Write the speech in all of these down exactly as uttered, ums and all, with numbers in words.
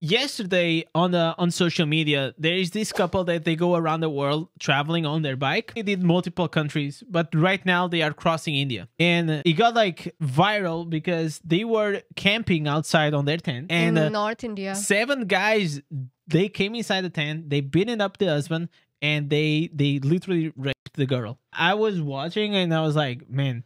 yesterday on the on social media, there is this couple that they go around the world traveling on their bike. They did multiple countries, but right now they are crossing India, and it got like viral because they were camping outside on their tent, and in uh, North India, seven guys, they came inside the tent, they beaten up the husband, and they they literally raped the girl. I was watching and I was like, man,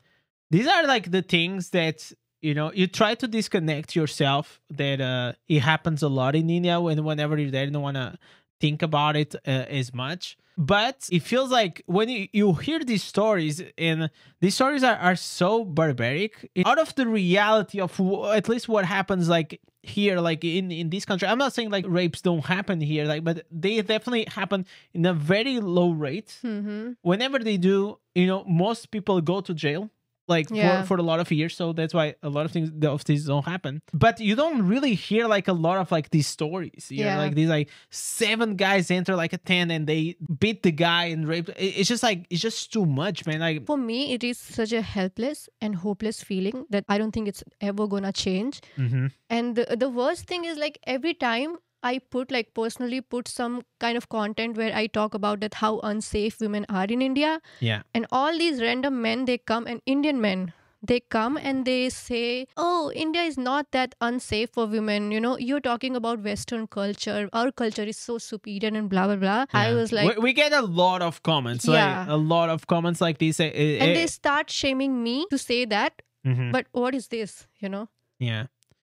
these are like the things that, you know, you try to disconnect yourself, that uh, it happens a lot in India, when whenever you're there, you don't want to think about it uh, as much. But it feels like when you, you hear these stories, and these stories are, are so barbaric, out of the reality of w at least what happens like here, like in, in this country. I'm not saying like rapes don't happen here, like, but they definitely happen in a very low rate. Mm-hmm. Whenever they do, you know, most people go to jail. Like yeah. for, for a lot of years, so that's why a lot of things of these don't happen. But you don't really hear like a lot of like these stories. You yeah, know? Like these like seven guys enter like a tent and they beat the guy and raped. It's just like it's just too much, man. Like for me, it is such a helpless and hopeless feeling that I don't think it's ever gonna change. Mm-hmm. And the, the worst thing is like every time I put like personally put some kind of content where I talk about that how unsafe women are in India. Yeah. And all these random men, they come, and Indian men, they come and they say, oh, India is not that unsafe for women. You know, you're talking about Western culture. Our culture is so superior and blah, blah, blah. Yeah. I was like... We, we get a lot of comments. Yeah. Like, a lot of comments like this. Uh, and uh, they start shaming me to say that. Mm-hmm. But what is this, you know? Yeah.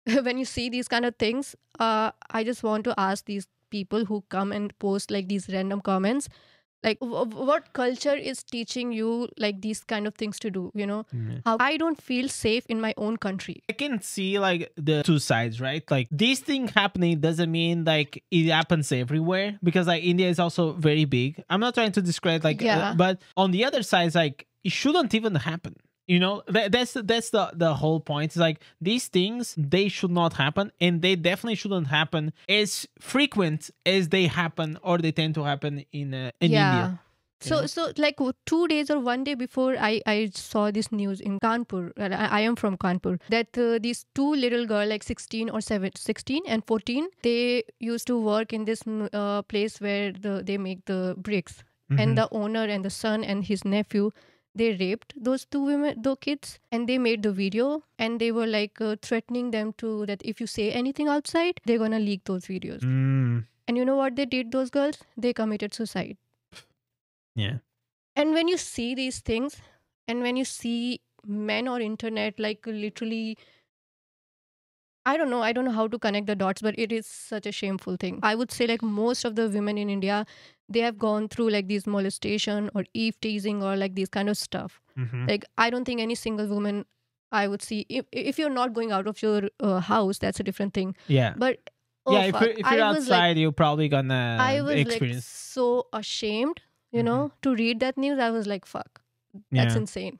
When you see these kind of things, uh, I just want to ask these people who come and post like these random comments, like what culture is teaching you like these kind of things to do, you know? Mm-hmm. How I don't feel safe in my own country. I can see like the two sides, right? Like this thing happening doesn't mean like it happens everywhere, because like India is also very big. I'm not trying to discredit like, yeah. uh, but on the other side, like it shouldn't even happen. You know, that, that's that's the the whole point. It's like these things, they should not happen, and they definitely shouldn't happen as frequent as they happen or they tend to happen in uh, in yeah. India. So know? so like two days or one day before, I I saw this news in Kanpur. I, I am from Kanpur. That uh, these two little girls, like sixteen or seven, sixteen and fourteen, they used to work in this uh, place where the, they make the bricks, mm-hmm. and the owner and the son and his nephew, they raped those two women, those kids, and they made the video, and they were like uh, threatening them to that if you say anything outside, they're gonna leak those videos. Mm. And you know what they did, those girls? They committed suicide. Yeah. And when you see these things, and when you see men on internet, like literally, I don't know, I don't know how to connect the dots, but it is such a shameful thing. I would say like most of the women in India, they have gone through like these molestation or eve teasing or like these kind of stuff. Mm-hmm. Like I don't think any single woman I would see, if, if you're not going out of your uh, house, that's a different thing. Yeah. But oh, yeah, if you're, if you're outside, like, you're probably gonna I was experience. Like so ashamed, you mm-hmm. know, to read that news. I was like, fuck, that's yeah. insane.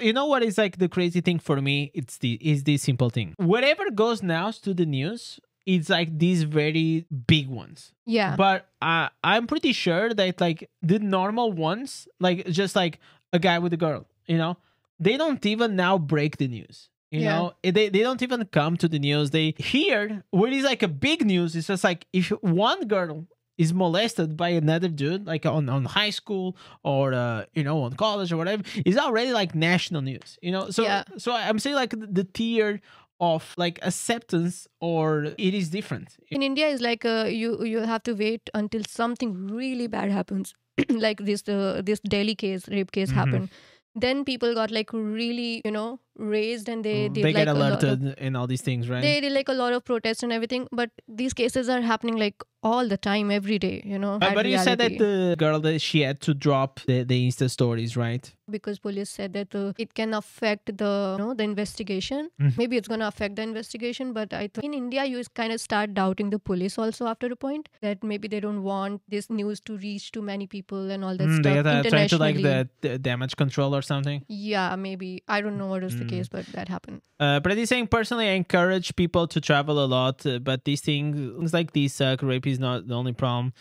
You know what is like the crazy thing for me? It's the is this simple thing. Whatever goes now to the news, it's like these very big ones. Yeah. But uh, I'm pretty sure that like the normal ones, like just like a guy with a girl, you know, they don't even now break the news. You yeah. know, they, they don't even come to the news. They hear what is like a big news. It's just like if one girl is molested by another dude, like on, on high school or, uh, you know, on college or whatever, is already like national news, you know? So, yeah. so I'm saying like the, the tier of like acceptance or it is different. In India is like, uh, you, you have to wait until something really bad happens. Like this, uh, this Delhi case, rape case mm-hmm. happened. Then people got like really, you know, raised and they mm, did they like get alerted of, and all these things, right? They did like a lot of protests and everything, but these cases are happening like all the time, every day, you know. But, but you said that the girl, that she had to drop the, the Insta stories, right? Because police said that uh, it can affect the, you know, the investigation. Mm. Maybe it's going to affect the investigation, but I think in India, you kind of start doubting the police also after a point, that maybe they don't want this news to reach too many people and all that mm, stuff. They're trying to like the, the damage control or something? Yeah, maybe. I don't know what is mm. the case, but that happened. Uh, but he's saying, personally, I encourage people to travel a lot, uh, but these things, things like these suck, rape is not the only problem.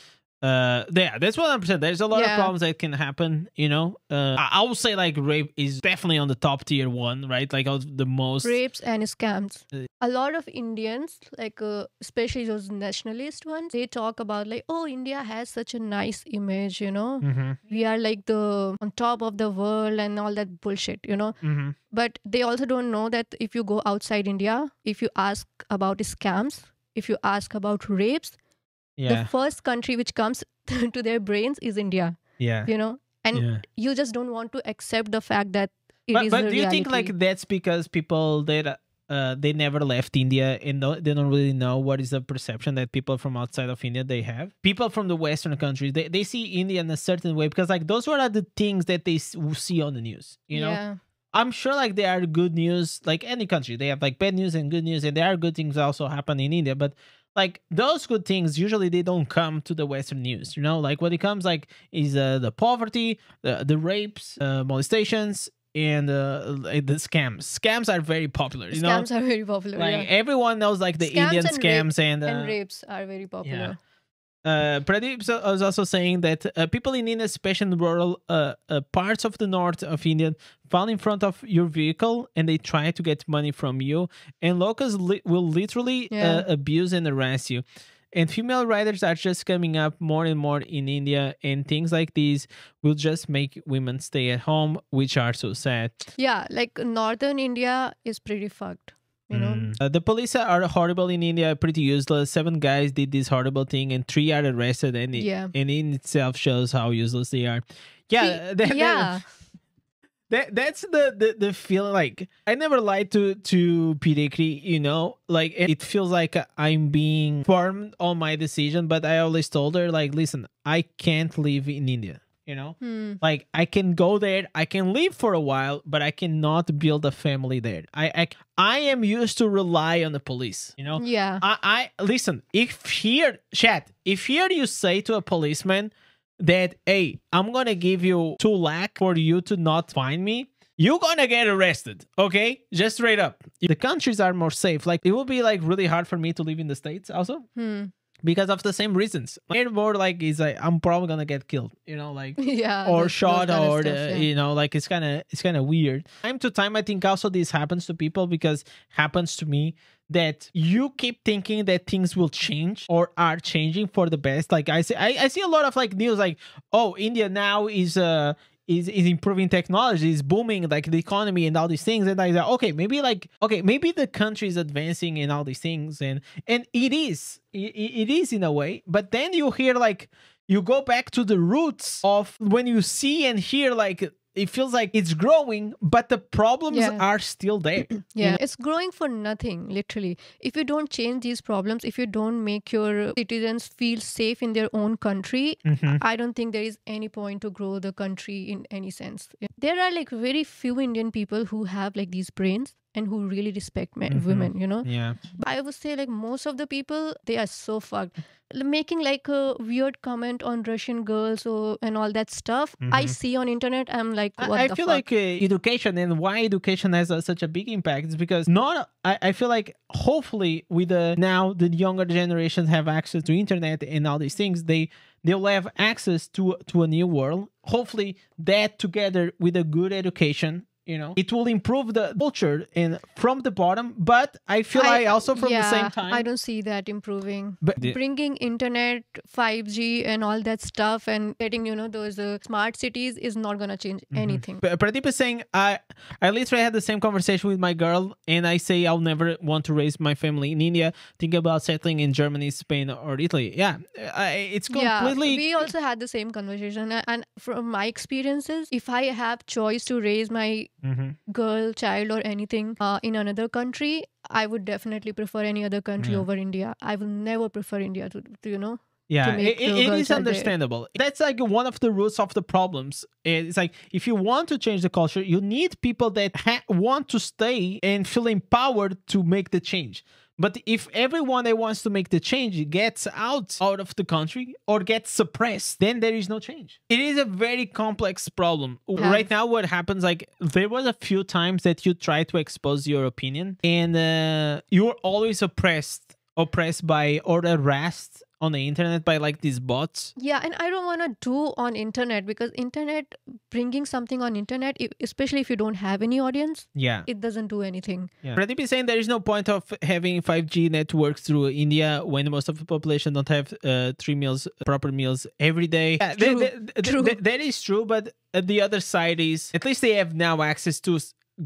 Uh, yeah, that's what I'm saying. There's a lot yeah. of problems that can happen, you know. Uh, I, I would say like rape is definitely on the top tier one, right? Like the most rapes and scams. Uh, a lot of Indians, like uh, especially those nationalist ones, they talk about like, oh, India has such a nice image, you know. Mm-hmm. We are like the on top of the world and all that bullshit, you know. Mm-hmm. But they also don't know that if you go outside India, if you ask about scams, if you ask about rapes. Yeah. The first country which comes to their brains is India. Yeah. You know, and yeah. you just don't want to accept the fact that it but, is But do you reality. think like that's because people, they, uh, they never left India and they don't really know what is the perception that people from outside of India, they have? People from the Western countries, they, they see India in a certain way because like those are the things that they see on the news, you know? Yeah. I'm sure like there are good news, like any country, they have like bad news and good news and there are good things also happen in India, but like those good things usually they don't come to the Western news, you know. Like what it comes like is uh, the poverty, the the rapes, uh, molestations, and uh, the scams. Scams are very popular. You scams know? are very popular. Like yeah. everyone knows like the scams Indian and scams and, uh, and rapes are very popular. Yeah. Uh, Pradeep was also saying that uh, people in India, especially in rural uh, uh, parts of the north of India, fall in front of your vehicle and they try to get money from you, and locals li will literally yeah. uh, abuse and harass you. And female riders are just coming up more and more in India, and things like these will just make women stay at home, which are so sad. Yeah, like northern India is pretty fucked. You know? Mm. Uh, the police are horrible in India, pretty useless. Seven guys did this horrible thing and three are arrested, and, it, yeah. and in itself shows how useless they are. Yeah. See, that, yeah. That, That that's the, the the feeling. Like I never lied to to Pirekri, you know. Like it feels like I'm being firm on my decision, but I always told her like, listen, I can't live in India, you know. Hmm. Like I can go there, I can live for a while, but I cannot build a family there. I I, I am used to rely on the police, you know. Yeah. I I listen. If here, chat. If here you say to a policeman that, hey, I'm gonna give you two lakh for you to not find me, you're gonna get arrested, okay? Just straight up. The countries are more safe. Like, it will be, like, really hard for me to live in the States also. Hmm. Because of the same reasons. More like, is like, I'm probably gonna get killed, you know, like, yeah, or those, shot, those or, stuff, the, yeah. you know, like, it's kind of it's kind of weird. Time to time, I think also this happens to people because happens to me, that you keep thinking that things will change or are changing for the best. Like I see, I, I see a lot of like news like, oh, India now is uh is is improving technology, is booming like the economy and all these things. And I like, okay, maybe like okay, maybe the country is advancing and all these things, and and it is it, it is in a way. But then you hear like you go back to the roots of when you see and hear like. It feels like it's growing, but the problems yeah. are still there. Yeah, it's growing for nothing, literally. If you don't change these problems, if you don't make your citizens feel safe in their own country, mm-hmm. I don't think there is any point to grow the country in any sense. There are like very few Indian people who have like these brains and who really respect men, mm-hmm. women, you know? Yeah. But I would say like most of the people, they are so fucked. Making like a weird comment on Russian girls or, and all that stuff, mm-hmm. I see on internet, I'm like, what I, I the feel fuck? Like uh, education and why education has uh, such a big impact is because not, I, I feel like hopefully with the, now the younger generations have access to internet and all these things, they... they'll have access to, to a new world. Hopefully that together with a good education, you know, it will improve the culture in from the bottom. But I feel I, I also from yeah, the same time, I don't see that improving. But bringing internet, five G and all that stuff and getting, you know, those uh, smart cities is not going to change mm-hmm. anything. But Pradeep is saying, I, I literally had the same conversation with my girl and I say, I'll never want to raise my family in India. Think about settling in Germany, Spain or Italy. Yeah, I, it's completely... Yeah, we also had the same conversation. And from my experiences, if I have choice to raise my Mm-hmm. girl, child or anything uh, in another country, I would definitely prefer any other country yeah. over India. I will never prefer India to, to you know. Yeah, it, it is understandable. There. That's like one of the roots of the problems. It's like if you want to change the culture, you need people that ha want to stay and feel empowered to make the change. But if everyone that wants to make the change gets out, out of the country or gets suppressed, then there is no change. It is a very complex problem. Yeah. Right now what happens, like there was a few times that you try to expose your opinion and uh, you're always oppressed, oppressed by or harassed on the internet by like these bots. Yeah, and I don't want to do on internet, because internet, bringing something on internet, especially if you don't have any audience, yeah, it doesn't do anything. Yeah. Pradeep is saying there is no point of having five G networks through India when most of the population don't have uh, three meals, proper meals every day. Yeah, true. They, they, true. They, that is true, but the other side is, at least they have now access to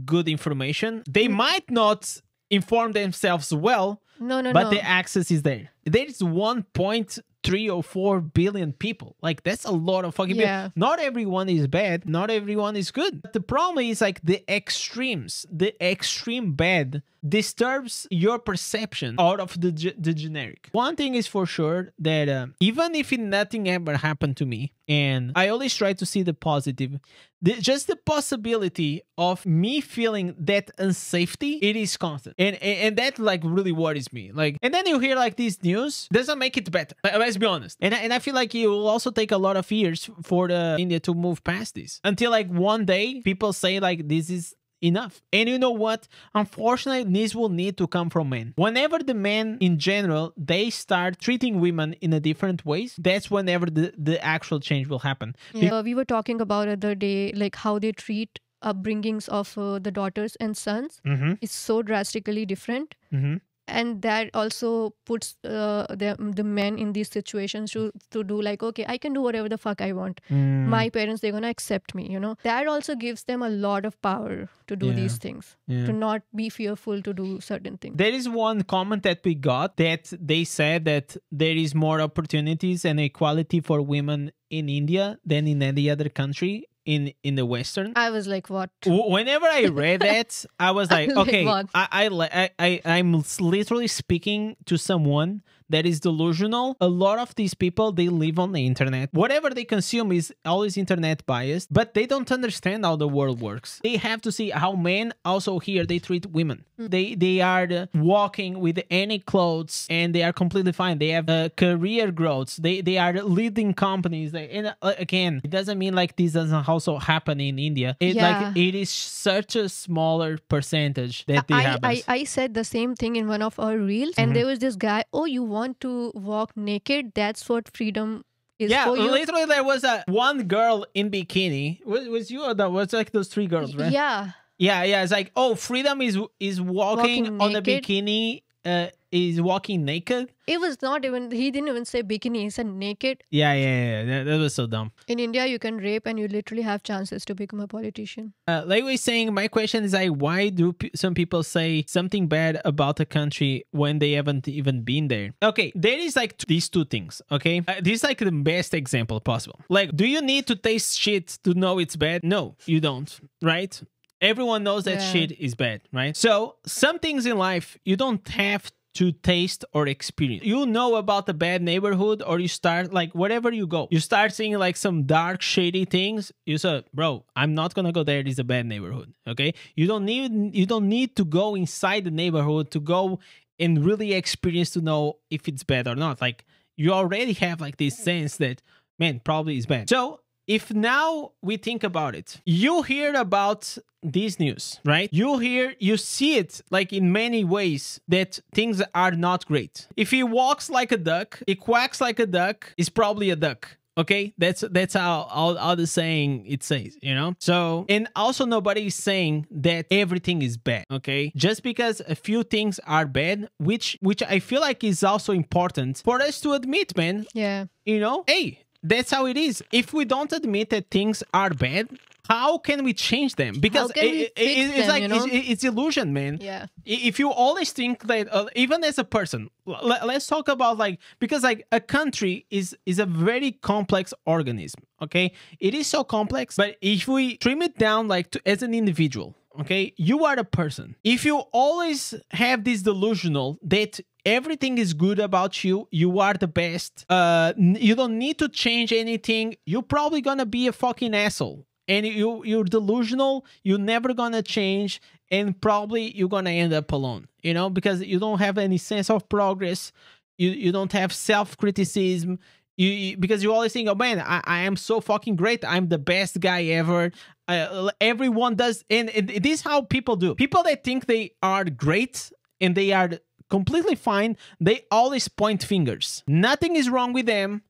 good information. They might not inform themselves well, no, no, but no. The access is there. There is one point three oh four billion people. Like, that's a lot of fucking yeah. people. Not everyone is bad. Not everyone is good. But the problem is, like, the extremes, the extreme bad disturbs your perception out of the, the generic. One thing is for sure that um, even if nothing ever happened to me, and I always try to see the positive, the, just the possibility of me feeling that unsafety, it is constant. And, and, and that, like, really worries me. Like, and then you hear, like, this news doesn't make it better. Like, let's be honest. And, and I feel like it will also take a lot of years for the India to move past this. Until, like, one day, people say, like, this is enough. And you know what? Unfortunately, this will need to come from men. Whenever the men in general, they start treating women in a different ways, that's whenever the, the actual change will happen. Yeah, we were talking about the other day, like how they treat upbringings of uh, the daughters and sons. Mm-hmm. It's so drastically different. Mm-hmm. And that also puts uh, the, the men in these situations to, to do like, okay, I can do whatever the fuck I want. Mm. My parents, they're going to accept me, you know. That also gives them a lot of power to do yeah. these things, yeah. to not be fearful to do certain things. There is one comment that we got that they said that there is more opportunities and equality for women in India than in any other country. In, in the Western. I was like, what? Whenever I read that, I was like, I was okay, like, I, I, I, I'm literally speaking to someone that is delusional. A lot of these people, they live on the internet. Whatever they consume is always internet biased, but they don't understand how the world works. They have to see how men also here, they treat women. Mm. They they are the, walking with any clothes and they are completely fine. They have uh, career growths. They they are leading companies. They, and uh, again, it doesn't mean like this doesn't also happen in India. It, yeah. like, it is such a smaller percentage that they have. I, I said the same thing in one of our reels, mm-hmm. and there was this guy, oh, you want to walk naked, that's what freedom is yeah, for you. Literally there was a one girl in bikini. Was, was you or that was like those three girls, right? Yeah. Yeah, yeah. It's like, oh, freedom is is walking, walking on a bikini, uh, is walking naked. It was not even, he didn't even say bikini, he said naked. Yeah, yeah, yeah. That, that was so dumb. In India, you can rape and you literally have chances to become a politician. Uh, like we were saying, my question is like, why do p some people say something bad about a country when they haven't even been there? Okay, there is like these two things, okay? Uh, this is like the best example possible. Like, do you need to taste shit to know it's bad? No, you don't, right? Everyone knows that yeah. shit is bad, right? So, some things in life, you don't have to to taste or experience. You know about a bad neighborhood, or you start like wherever you go, you start seeing like some dark shady things. You say, bro, I'm not gonna go there, it's a bad neighborhood. Okay, you don't need you don't need to go inside the neighborhood to go and really experience to know if it's bad or not. Like, you already have like this sense that, man, probably is bad. So if now we think about it, you hear about this news, right? You hear, you see it like in many ways that things are not great. If he walks like a duck, he quacks like a duck, it's probably a duck. Okay, that's that's how, how, how the saying it says, you know? So, and also nobody is saying that everything is bad, okay? Just because a few things are bad, which, which I feel like is also important for us to admit, man. Yeah. You know, hey, that's how it is. If we don't admit that things are bad, how can we change them? Because it, it, it's them, like, you know? it's, it's illusion, man. Yeah. If you always think that, uh, even as a person, let's talk about like, because like a country is, is a very complex organism. Okay. It is so complex, but if we trim it down, like to, as an individual, okay, you are a person. If you always have this delusional that everything is good about you, you are the best, uh, you don't need to change anything, you're probably gonna be a fucking asshole. And you, you're delusional, you're never gonna change, and probably you're gonna end up alone, you know, because you don't have any sense of progress, you, you don't have self-criticism, you, you, because you always think, oh man, I, I am so fucking great, I'm the best guy ever, uh, everyone does, and, and this is how people do. People that think they are great, and they are completely fine. They always point fingers. Nothing is wrong with them.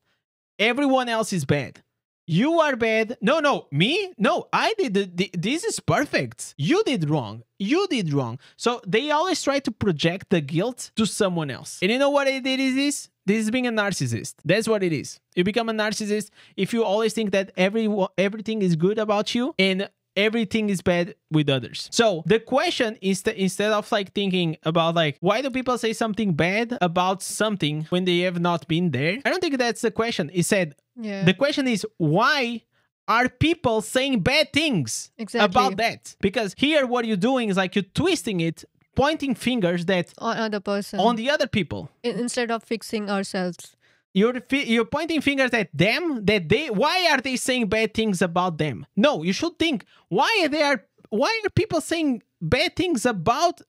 Everyone else is bad. You are bad. No, no, me? No, I did. The, the, this is perfect. You did wrong. You did wrong. So they always try to project the guilt to someone else. And you know what it is this? This is being a narcissist. That's what it is. You become a narcissist if you always think that every, everything is good about you and everything is bad with others. So the question is that instead of like thinking about like, why do people say something bad about something when they have not been there? I don't think that's the question. It said, yeah. The question is, why are people saying bad things exactly. about that? Because here what you're doing is like you're twisting it, pointing fingers that on other person, on the other people, instead of fixing ourselves. You're, you're pointing fingers at them, that they, why are they saying bad things about them? No, you should think, why are they are, why are people saying bad things about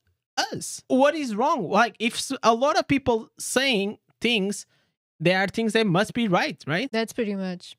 us? What is wrong? Like if a lot of people saying things, there are things that must be right, right? That's pretty much.